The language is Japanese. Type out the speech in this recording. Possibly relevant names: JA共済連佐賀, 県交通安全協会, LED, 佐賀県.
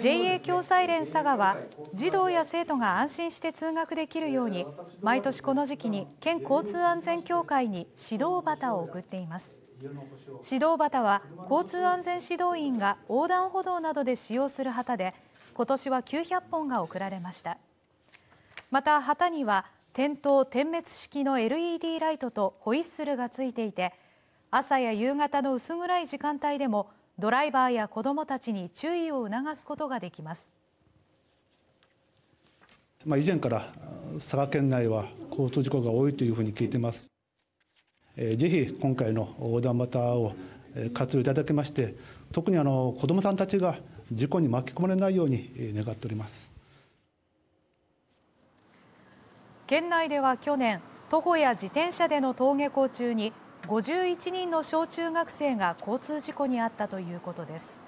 JA 共済連佐賀は児童や生徒が安心して通学できるように毎年この時期に県交通安全協会に指導旗を送っています。指導旗は交通安全指導員が横断歩道などで使用する旗で、今年は900本が贈られました。また旗には点灯・点滅式の LED ライトとホイッスルがついていて、朝や夕方の薄暗い時間帯でもドライバーや子どもたちに注意を促すことができます。以前から佐賀県内は交通事故が多いというふうに聞いています。ぜひ今回の横断旗を活用いただきまして、特に子どもさんたちが事故に巻き込まれないように願っております。県内では去年、徒歩や自転車での登下校中に51人の小中学生が交通事故に遭ったということです。